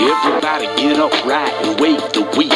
Everybody get up right and wait the week.